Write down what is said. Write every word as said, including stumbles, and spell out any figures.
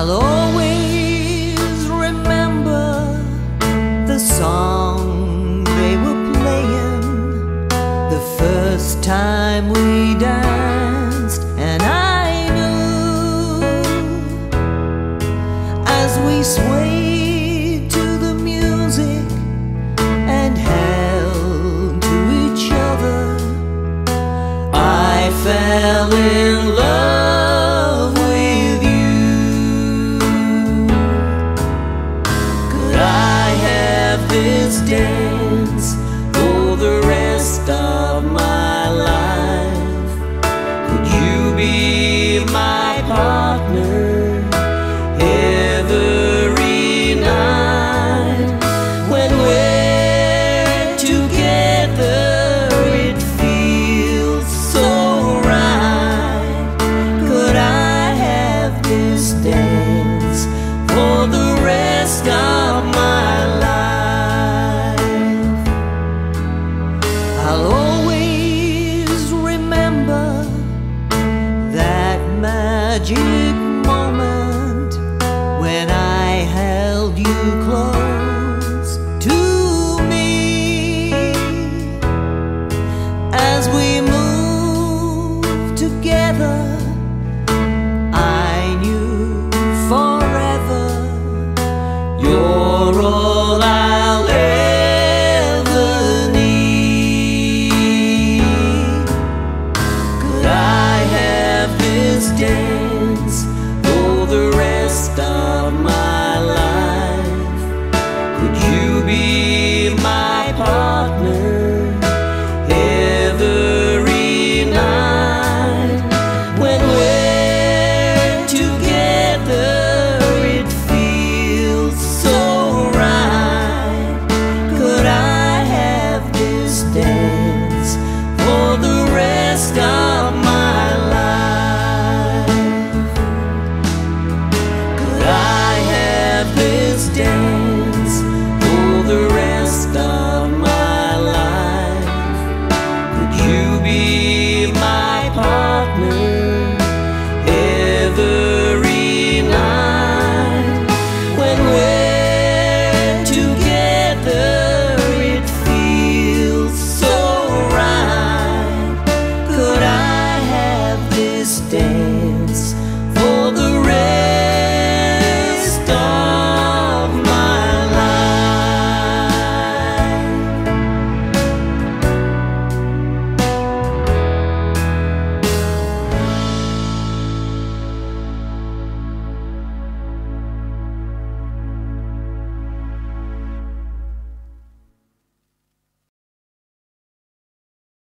I'll always remember the song they were playing the first time we danced, and I knew as we swayed to the music and held to each other, I fell in love.